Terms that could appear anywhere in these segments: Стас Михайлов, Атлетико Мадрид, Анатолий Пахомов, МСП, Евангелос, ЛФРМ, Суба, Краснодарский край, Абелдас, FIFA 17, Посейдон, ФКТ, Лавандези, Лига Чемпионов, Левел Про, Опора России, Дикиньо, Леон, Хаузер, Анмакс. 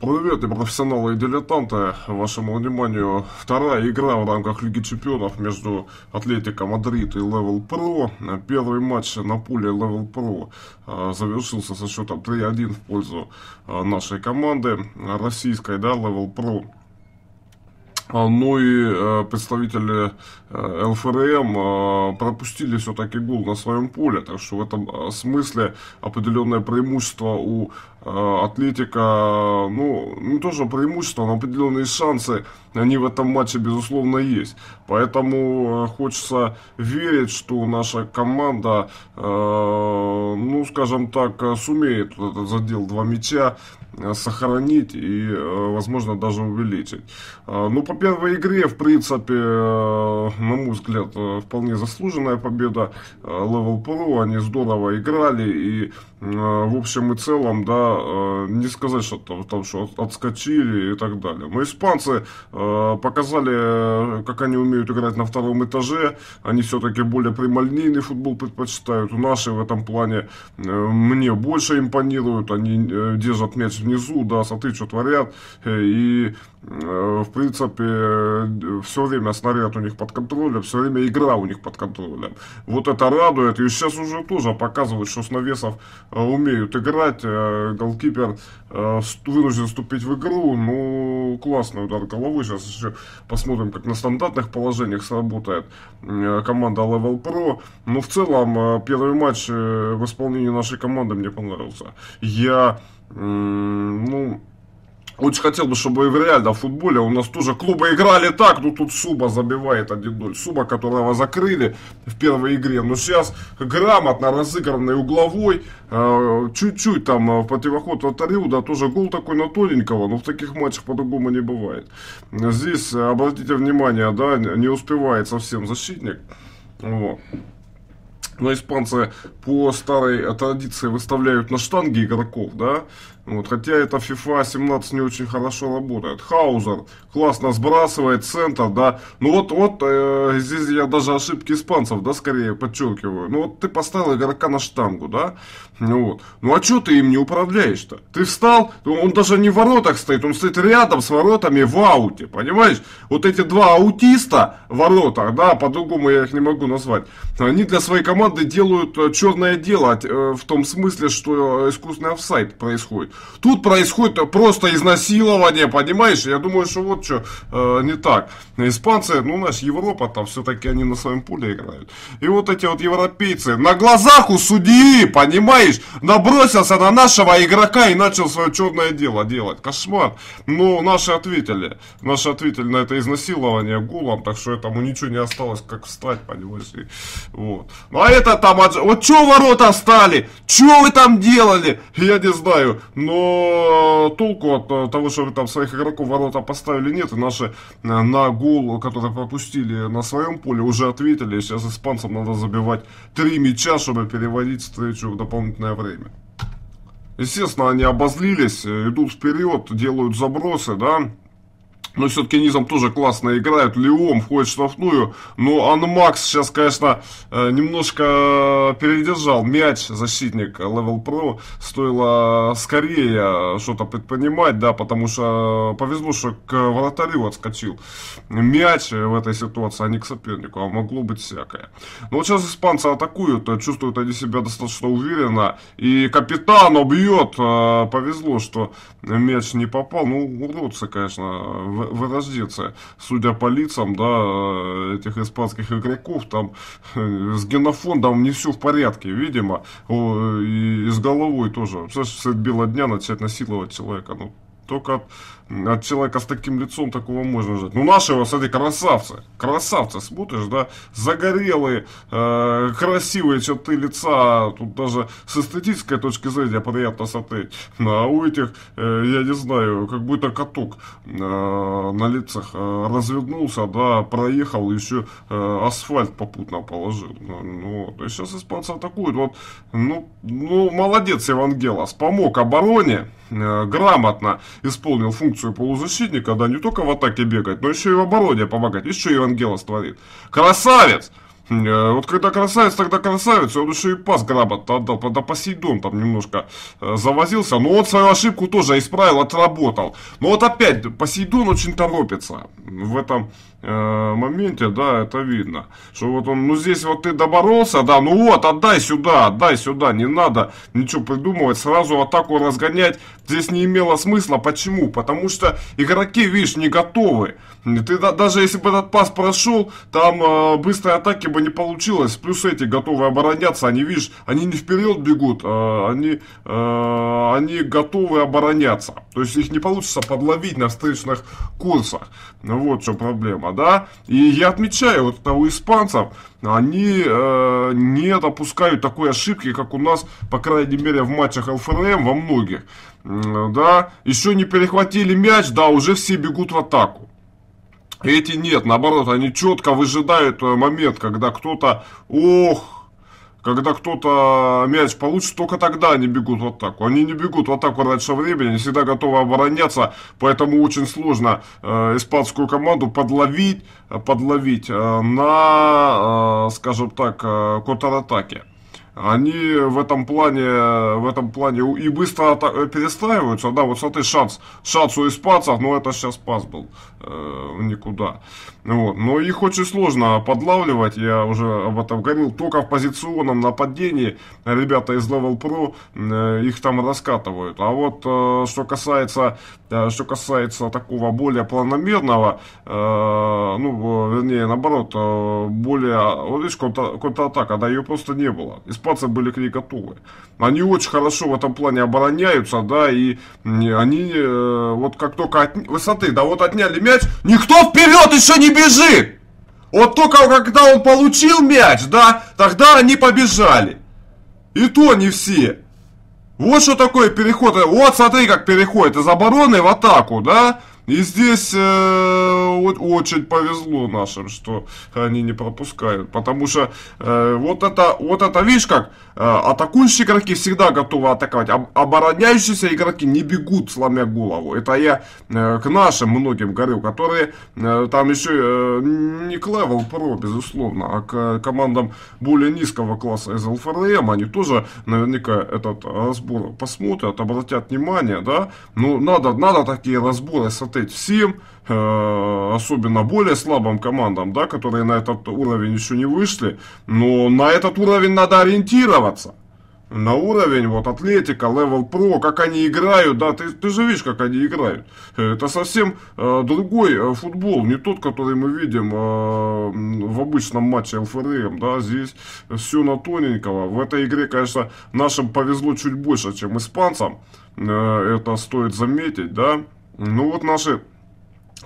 Привет, и профессионалы, и дилетанты. Вашему вниманию вторая игра в рамках Лиги Чемпионов между Атлетико Мадрид и Левел Про. Первый матч на поле Левел Про завершился со счетом 3-1 в пользу нашей команды российской, да, Левел Про. Ну и представители ЛФРМ пропустили все-таки гол на своем поле. Так что в этом смысле определенное преимущество у Атлетика, ну не тоже преимущество, но определенные шансы они в этом матче безусловно есть. Поэтому хочется верить, что наша команда, ну скажем так, сумеет этот задел 2 мяча сохранить и возможно даже увеличить. Ну по первой игре, в принципе, на мой взгляд, вполне заслуженная победа Левел Про. Они здорово играли и в общем и целом, да, не сказать, что там что отскочили и так далее. Но испанцы показали, как они умеют играть на втором этаже. Они все-таки более прямолинейный футбол предпочитают. Наши в этом плане мне больше импонируют. Они держат мяч внизу, да, смотри, что творят. И в принципе все время снаряд у них под контролем, все время игра у них под контролем. Вот это радует. И сейчас уже тоже показывают, что с навесов умеют играть. Голкипер вынужден вступить в игру. Ну, классный удар головой. Сейчас еще посмотрим, как на стандартных положениях сработает команда Левел Про. Но в целом первый матч в исполнении нашей команды мне понравился. Я, ну, очень хотел бы, чтобы и в реальном футболе у нас тоже клубы играли так. Ну тут Суба забивает 1-0. Суба, которого закрыли в первой игре. Но сейчас грамотно разыгранный угловой. Чуть-чуть там в противоход от Ариуда тоже гол такой на тоненького. Но в таких матчах по-другому не бывает. Здесь, обратите внимание, да, не успевает совсем защитник. Вот. Но испанцы по старой традиции выставляют на штанги игроков, да. Вот, хотя это FIFA 17 не очень хорошо работает. Хаузер классно сбрасывает центр, да. Ну вот здесь я даже ошибки испанцев, да, скорее подчеркиваю. Ну вот ты поставил игрока на штангу, да. Вот. Ну а что ты им не управляешь-то? Ты встал, он даже не в воротах стоит, он стоит рядом с воротами в ауте, понимаешь? Вот эти два аутиста в воротах, да, по-другому я их не могу назвать. Они для своей команды делают черное дело в том смысле, что искусственный офсайд происходит. Тут происходит просто изнасилование, понимаешь? Я думаю, что вот что не так. Испанцы, ну, у нас Европа, там все-таки они на своем поле играют. И вот эти вот европейцы на глазах у судьи, понимаешь? Набросился на нашего игрока и начал свое черное дело делать. Кошмар. Но наши ответили. Наши ответили на это изнасилование голом, так что этому ничего не осталось, как встать, понимаешь? И, вот. А это там, вот что ворота встали? Что вы там делали? Я не знаю. Но толку от того, что вы там своих игроков ворота поставили, нет. И наши на гол, который пропустили на своем поле, уже ответили. Сейчас испанцам надо забивать 3 мяча, чтобы переводить встречу в дополнительное время. Естественно, они обозлились, идут вперед, делают забросы, да. Но все-таки низом тоже классно играют. Леон входит в штрафную. Но Анмакс сейчас, конечно, немножко передержал мяч защитник Левел Про. Стоило скорее что-то предпринимать, да, потому что повезло, что к вратарю отскочил мяч в этой ситуации, а не к сопернику. А могло быть всякое. Но вот сейчас испанцы атакуют. Чувствуют они себя достаточно уверенно. И капитан убьет. Повезло, что мяч не попал. Ну, уродцы, конечно, вырожденцы, судя по лицам, да, этих испанских игроков, там с генофондом не все в порядке, видимо, и с головой тоже. Средь бела дня начать насиловать человека, ну только от человека с таким лицом такого можно ждать. Ну нашего, смотри, красавцы, красавцы, смотришь, да, загорелые, красивые черты лица, тут даже с эстетической точки зрения приятно смотреть. А у этих, я не знаю, как будто каток на лицах развернулся, да, проехал, еще асфальт попутно положил. Ну, вот. И сейчас испанцы атакуют, вот, ну молодец Евангелос, помог обороне, грамотно исполнил функцию полузащитника, да, не только в атаке бегать, но еще и в обороне помогать. Видишь, что Евангелос творит? Красавец! Вот когда красавец, он еще и пас грамотно отдал, правда Посейдон там немножко завозился, но он свою ошибку тоже исправил, отработал. Но вот опять Посейдон очень торопится в этом моменте, да, это видно, что вот он, ну здесь вот ты доборолся, да, ну вот, отдай сюда, не надо ничего придумывать, сразу атаку разгонять здесь не имело смысла, почему? Потому что игроки, видишь, не готовы, ты даже если бы этот пас прошел, там быстрой атаки бы не получилось, плюс эти готовы обороняться, они, видишь, они не вперед бегут, они готовы обороняться, то есть их не получится подловить на встречных курсах, вот в чем проблема. Да, и я отмечаю, вот у испанцев они не допускают такой ошибки, как у нас, по крайней мере, в матчах ЛФРМ во многих. Да, еще не перехватили мяч, да, уже все бегут в атаку. Эти нет, наоборот, они четко выжидают момент, когда кто-то, когда кто-то мяч получит, только тогда они бегут в атаку. Они не бегут в атаку раньше времени, они всегда готовы обороняться, поэтому очень сложно испанскую команду подловить на, скажем так, контратаке. Они в этом плане и быстро перестраиваются, да, вот смотри, шанс у испанцев, но это сейчас пас был никуда, вот, но их очень сложно подлавливать, я уже об этом говорил, только в позиционном нападении ребята из Левел Про их там раскатывают, а вот что касается такого более планомерного, ну, вернее, наоборот, более, вот видишь, контратака, да, ее просто не было. Испанцы были к ней готовы. Они очень хорошо в этом плане обороняются, да, и они вот как только высоты, да, вот отняли мяч, никто вперед еще не бежит. Вот только когда он получил мяч, да, тогда они побежали. И то не все. Вот что такое переход. Вот смотри, как переходит из обороны в атаку, да. И здесь очень повезло нашим, что они не пропускают. Потому что вот это видишь как, атакующие игроки всегда готовы атаковать. Обороняющиеся игроки не бегут, сломя голову. Это я к нашим многим говорю, которые там еще не к Левел Про, безусловно, а к командам более низкого класса из ЛФРМ. Они тоже наверняка этот разбор посмотрят, обратят внимание, да. Ну, надо такие разборы смотреть всем, особенно более слабым командам, да, которые на этот уровень еще не вышли, но на этот уровень надо ориентироваться. На уровень, вот, Атлетико, Левел Про, как они играют, да, ты же видишь, как они играют. Это совсем другой футбол, не тот, который мы видим в обычном матче ЛФРМ, да, здесь все на тоненького. В этой игре, конечно, нашим повезло чуть больше, чем испанцам, это стоит заметить, да. Ну вот наши,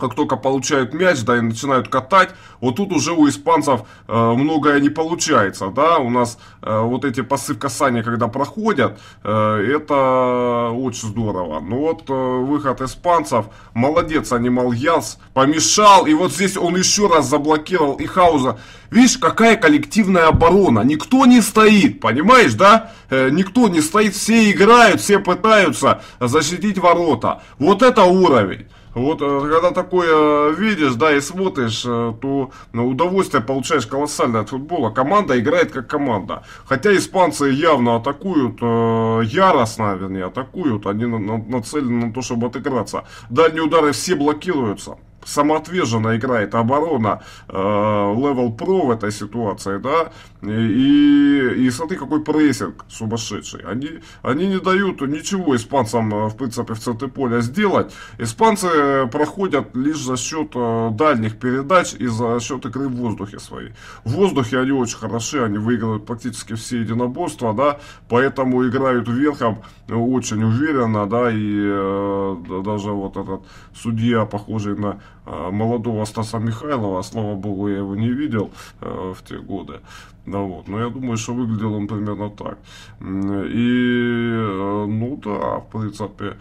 как только получают мяч, да, и начинают катать, вот тут уже у испанцев многое не получается, да, у нас вот эти пасы в касание, когда проходят, это очень здорово. Ну вот выход испанцев, молодец, анимал Яс, помешал, и вот здесь он еще раз заблокировал и Хаузер. Видишь, какая коллективная оборона, никто не стоит, понимаешь, да, никто не стоит, все играют, все пытаются защитить ворота, вот это уровень. Вот когда такое видишь, да, и смотришь, то удовольствие получаешь колоссальное от футбола. Команда играет как команда. Хотя испанцы явно атакуют, яростно, вернее, атакуют. Они нацелены на то, чтобы отыграться. Дальние удары все блокируются. Самоотверженно играет оборона Левел Про в этой ситуации, да, и смотри, какой прессинг сумасшедший. Они не дают ничего испанцам, в принципе, в центре поля сделать. Испанцы проходят лишь за счет дальних передач и за счет игры в воздухе своей. В воздухе они очень хороши, они выигрывают практически все единоборства, да, поэтому играют верхом очень уверенно, да, и даже вот этот судья, похожий на молодого Стаса Михайлова, слава богу, я его не видел в те годы, да, вот, но я думаю, что выглядел он примерно так. И ну да, в принципе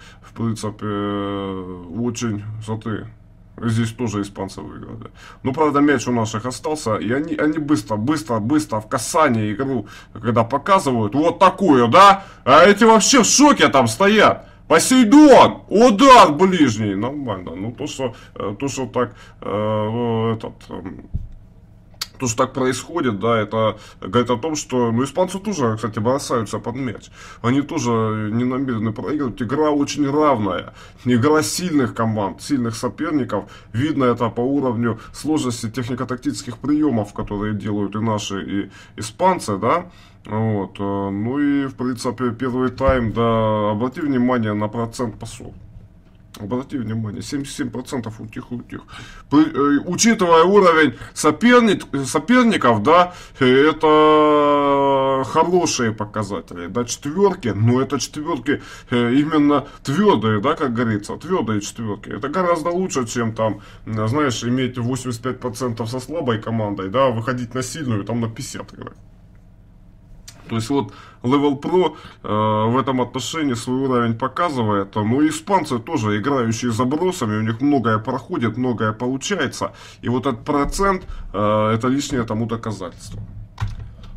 очень, смотри, здесь тоже испанцы выиграли. Но, правда, мяч у наших остался. И они быстро в касании игру, когда показывают вот такую, да, а эти вообще в шоке там стоят. Посейдон! Удар ближний! Нормально. Ну, то, что так, этот... То, что так происходит, да, это говорит о том, что, ну, испанцы тоже, кстати, бросаются под мяч. Они тоже не намерены проигрывать. Игра очень равная. Игра сильных команд, сильных соперников. Видно это по уровню сложности технико-тактических приемов, которые делают и наши, и испанцы, да. Вот. Ну и, в принципе, первый тайм, да, обрати внимание на процент пасов. Обратите внимание, 77% у тех. Учитывая уровень соперников, да, это хорошие показатели. Да, четверки, но это четверки именно твердые, да, как говорится, твердые четверки. Это гораздо лучше, чем там, знаешь, иметь 85% со слабой командой, да, выходить на сильную, там на 50 играть. То есть вот Левел Про в этом отношении свой уровень показывает. Ну, испанцы тоже играющие забросами, у них многое проходит, многое получается. И вот этот процент, это лишнее тому доказательство.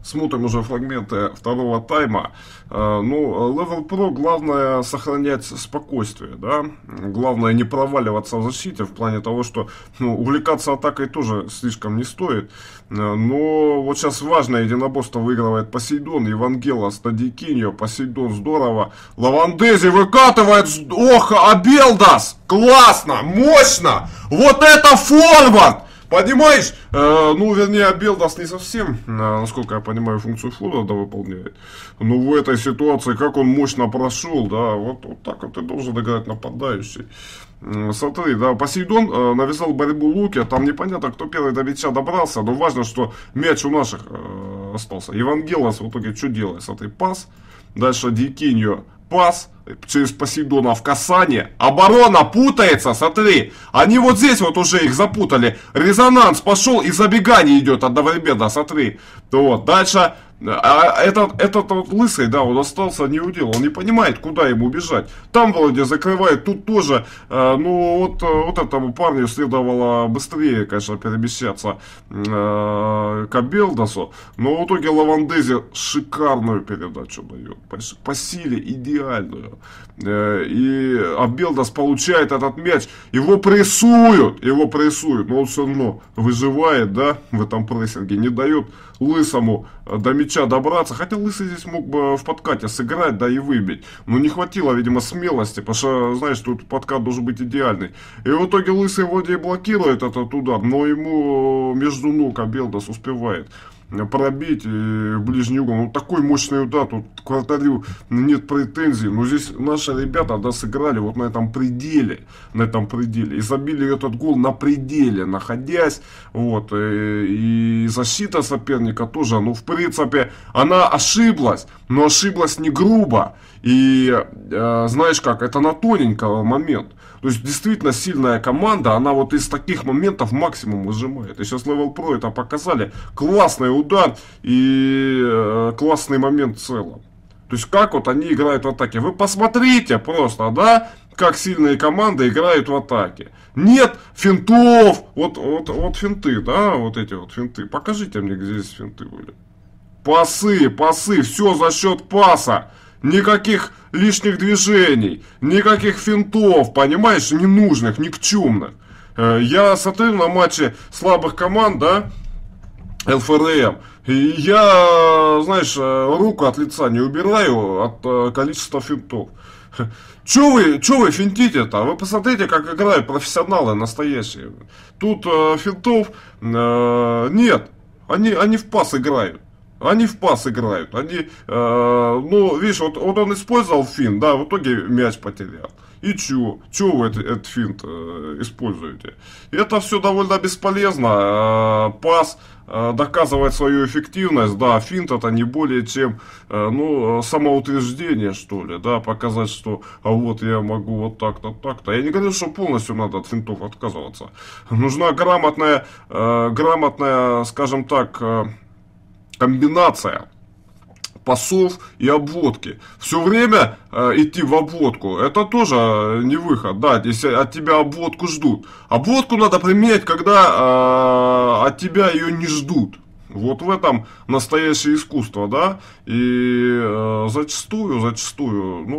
Смотрим уже фрагменты второго тайма. Ну, Левел Про главное сохранять спокойствие, да? Главное не проваливаться в защите, в плане того, что, ну, увлекаться атакой тоже слишком не стоит. Но вот сейчас важное единоборство выигрывает Посейдон, Евангелос, Дикиньо, Посейдон здорово. Лавандези выкатывает, ох, Абелдас, классно, мощно, вот это форвард! Понимаешь? Ну, вернее, Абелдас не совсем, насколько я понимаю, функцию форварда выполняет. Но в этой ситуации, как он мощно прошел, да, вот так вот и должен играть нападающий. Смотри, да, Посейдон навязал борьбу луки, там непонятно, кто первый до мяча добрался, но важно, что мяч у наших остался. Евангелос в итоге что делает? Смотри, пас, дальше Дикиньо, пас, через Посейдона в касание, оборона путается, смотри, они вот здесь вот уже их запутали, резонанс пошел и забегание идет одновременно, смотри, вот, дальше, а этот вот лысый, да, он остался не удел, он не понимает, куда ему бежать, там вроде закрывает, тут тоже, ну, вот этому парню следовало быстрее, конечно, перемещаться к Абелдасу, но в итоге Лавандези шикарную передачу дает, по силе идеальную. И Абелдас получает этот мяч, его прессуют, но он все равно выживает, да, в этом прессинге, не дает лысому до мяча добраться, хотя лысый здесь мог бы в подкате сыграть, да, и выбить, но не хватило, видимо, смелости, потому что, знаешь, тут подкат должен быть идеальный, и в итоге лысый вроде и блокирует этот удар, но ему между ног Абелдас успевает пробить в ближний угол. Ну, такой мощный удар, тут к вратарю нет претензий, но здесь наши ребята, да, сыграли вот на этом пределе, и забили этот гол на пределе, находясь, вот, и защита соперника тоже, ну, в принципе, она ошиблась, но ошиблась не грубо, и, знаешь как, это на тоненького момент. То есть, действительно, сильная команда, она вот из таких моментов максимум выжимает. И сейчас Левел Про это показали. Классный удар и классный момент в целом. То есть, как вот они играют в атаке. Вы посмотрите просто, да, как сильные команды играют в атаке. Нет финтов. Вот финты, да, вот эти вот финты. Покажите мне, где здесь финты были. Пасы, все за счет паса. Никаких лишних движений, никаких финтов, понимаешь, ненужных, никчемных. Я смотрю на матчи слабых команд, да, ЛФРМ, и я, знаешь, руку от лица не убираю от количества финтов. Чё вы финтите-то? Вы посмотрите, как играют профессионалы настоящие. Тут финтов нет, они в пас играют. Ну, видишь, вот он использовал финт, да, в итоге мяч потерял. И чё? Чё вы этот финт используете? Это все довольно бесполезно. Пас доказывает свою эффективность, да, финт это не более чем, ну, самоутверждение, что ли, да, показать, что, а вот я могу вот так-то, так-то. Я не говорю, что полностью надо от финтов отказываться. Нужна грамотная, скажем так, комбинация пасов и обводки. Все время идти в обводку, это тоже не выход, да, если от тебя обводку ждут. Обводку надо применять, когда от тебя ее не ждут. Вот в этом настоящее искусство, да, и зачастую,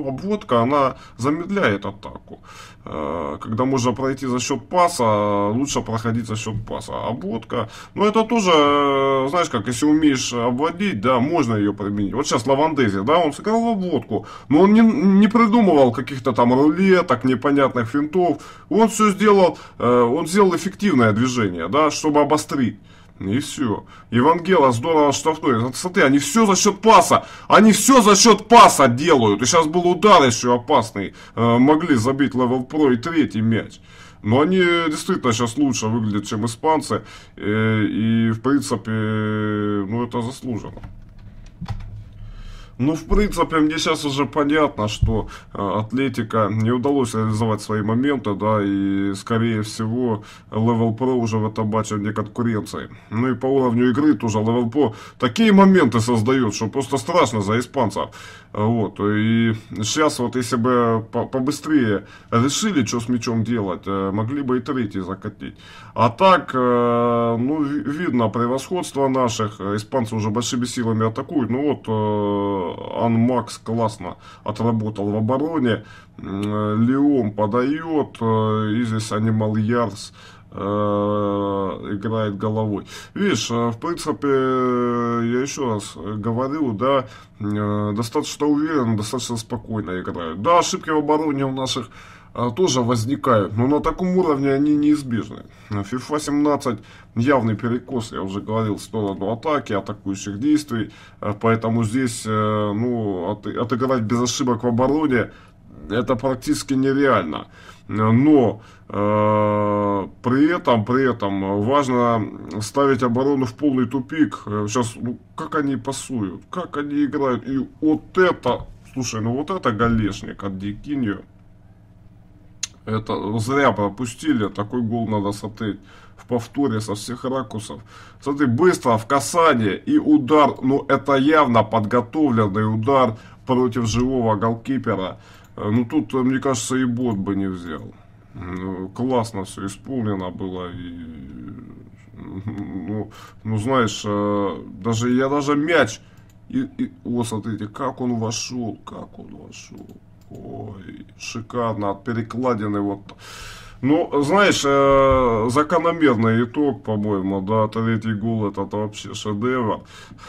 обводка, она замедляет атаку. Когда можно пройти за счет паса, лучше проходить за счет паса. Обводка, это тоже, знаешь как, если умеешь обводить, да, можно ее применить. Вот сейчас Лавандези, да, он сыграл в обводку, но он не придумывал каких-то там рулеток, непонятных финтов. Он все сделал, он сделал эффективное движение, да, чтобы обострить. И все. Евангелос здорово штрафной. Смотри, они все за счет паса. Они все за счет паса делают. И сейчас был удар еще опасный. Могли забить Левел Про и третий мяч. Но они действительно сейчас лучше выглядят, чем испанцы. И в принципе, это заслуженно. В принципе, мне сейчас уже понятно, что Атлетико не удалось реализовать свои моменты, да, и, скорее всего, Левел Про уже в этом матче вне конкуренции. И по уровню игры тоже Левел Про такие моменты создает, что просто страшно за испанцев. Вот, и сейчас вот если бы побыстрее решили, что с мячом делать, могли бы и третий закатить. А так, видно превосходство наших, испанцы уже большими силами атакуют, Анмакс классно отработал в обороне, Леон подает, и здесь Анимал Ярс играет головой. Видишь, в принципе, я еще раз говорю, да, достаточно уверенно, достаточно спокойно играют. Да, ошибки в обороне у наших тоже возникают, но на таком уровне они неизбежны. FIFA 17 явный перекос, я уже говорил, в сторону атаки, атакующих действий, поэтому здесь отыграть без ошибок в обороне это практически нереально. Но при этом важно ставить оборону в полный тупик. Сейчас, как они пасуют, как они играют. И вот это, слушай, вот это голешник от Дикиньо. Это зря пропустили, такой гол надо смотреть в повторе со всех ракурсов. Смотри, быстро в касание и удар, это явно подготовленный удар против живого голкипера. Тут, мне кажется, и бот бы не взял. Классно все исполнено было. И, знаешь, я даже мяч... смотрите, как он вошел, Ой, шикарно, от перекладины вот. Знаешь, закономерный итог, по-моему, да, третий гол, это вообще шедевр,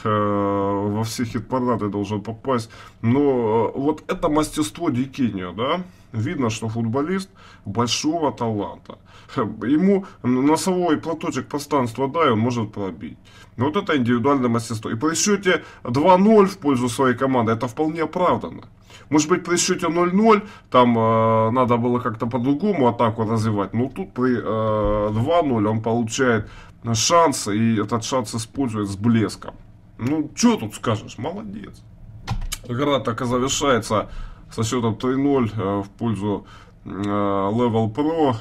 во все хит-парады должен попасть, вот это мастерство Дикиньо, да, видно, что футболист большого таланта, ему носовой платочек пространства, да, и он может пробить, вот это индивидуальное мастерство, и при счете 2-0 в пользу своей команды, это вполне оправданно. Может быть, при счете 0-0 там надо было как-то по-другому атаку развивать, но тут при 2-0 он получает шанс, и этот шанс использует с блеском. Что тут скажешь, молодец. Игра так и завершается со счетом 3-0 в пользу Левел Про.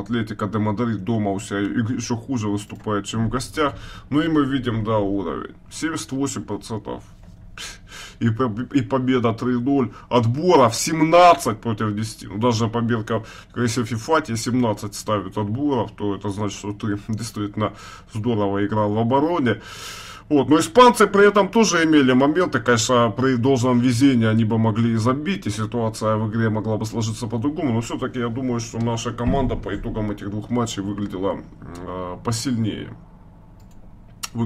Атлетико де Мадрид дома у себя еще хуже выступает, чем в гостях. И мы видим, да, уровень 78%. И победа 3-0, отборов 17 против 10. Даже победка, если в FIFA тебе 17 ставят отборов, то это значит, что ты действительно здорово играл в обороне. Но испанцы при этом тоже имели моменты, конечно, при должном везении они бы могли и забить, и ситуация в игре могла бы сложиться по-другому, но все-таки я думаю, что наша команда по итогам этих двух матчей выглядела посильнее. И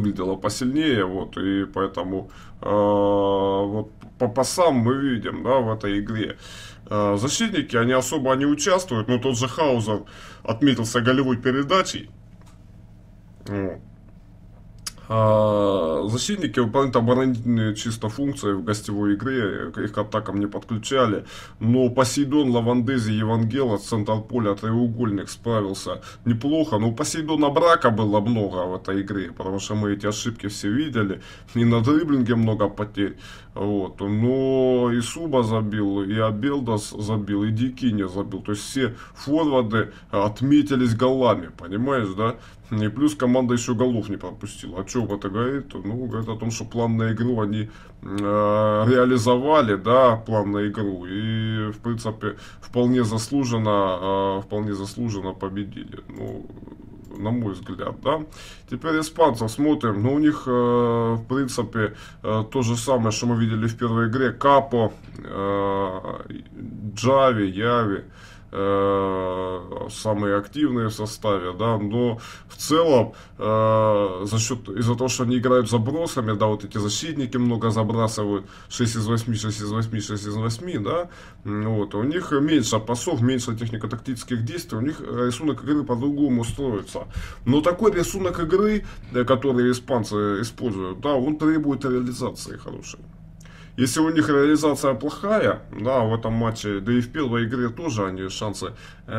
поэтому по пасам мы видим, да, в этой игре. Защитники, они особо не участвуют, но тот же Хаузер отметился голевой передачей. Защитники выполняют оборонительные чисто функции в гостевой игре, их к атакам не подключали, но Посейдон, Лавандези, Евангелос, центр поля, треугольник справился неплохо, но у Посейдона брака было много в этой игре, потому что мы эти ошибки все видели, и на дриблинге много потерь, но и Суба забил, и Абелдас забил, и Дикиньо забил, то есть все форварды отметились голами, понимаешь, да? И плюс команда еще голов не пропустила. А что это говорит? Говорит о том, что план на игру они реализовали, да, план на игру. И, в принципе, вполне заслуженно победили. на мой взгляд, да. Теперь испанцев смотрим, но у них, в принципе, то же самое, что мы видели в первой игре. Капо, Джави, Яви, самые активные в составе, да, но в целом из-за того, что они играют забросами, да, вот эти защитники много забрасывают, 6 из 8, 6 из 8, 6 из 8, да, вот, у них меньше пасов, меньше технико-тактических действий, у них рисунок игры по-другому строится, но такой рисунок игры, который испанцы используют, да, он требует реализации хорошей. Если у них реализация плохая, да, в этом матче, да и в первой игре тоже они шансы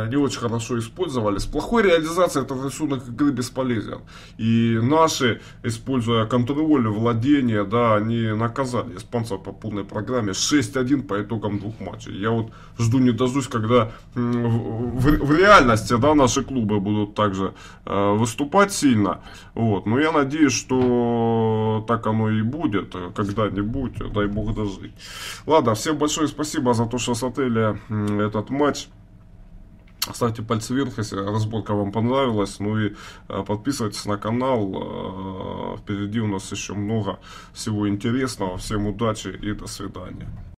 не очень хорошо использовали. С плохой реализацией этот рисунок игры бесполезен. И наши, используя контроль, владение, да, они наказали испанцев по полной программе 6-1 по итогам двух матчей. Я вот жду не дождусь, когда в реальности, да, наши клубы будут также выступать сильно. Вот. Но я надеюсь, что так оно и будет когда-нибудь, дай бог дожить. Ладно, всем большое спасибо за то, что смотрели этот матч. Ставьте пальцы вверх, если разборка вам понравилась. Ну и подписывайтесь на канал. Впереди у нас еще много всего интересного. Всем удачи и до свидания.